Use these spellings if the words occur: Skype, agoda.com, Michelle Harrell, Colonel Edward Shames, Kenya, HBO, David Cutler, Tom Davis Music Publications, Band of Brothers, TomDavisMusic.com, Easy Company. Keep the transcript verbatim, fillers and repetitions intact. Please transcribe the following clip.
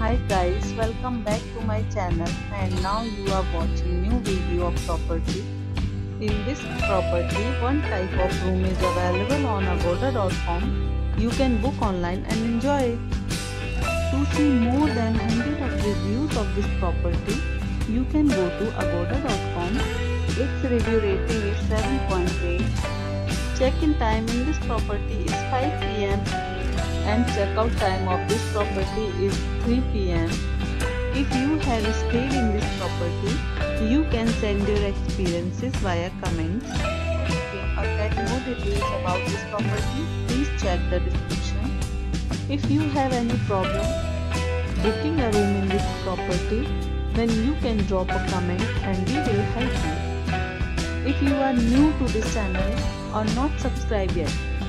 Hi guys, welcome back to my channel, and now you are watching new video of property. In this property, one type of room is available on agoda dot com. You can book online and enjoy it. To see more than one hundred of reviews of this property, you can go to agoda dot com. Its review rating is seven point eight. Check-in time in this property is five p m and check-out time of this property is three p m If you have stayed in this property, you can send your experiences via comments. Or get more details about this property, please check the description. If you have any problem booking a room in this property, then you can drop a comment and we will help you. If you are new to this channel or not subscribed yet,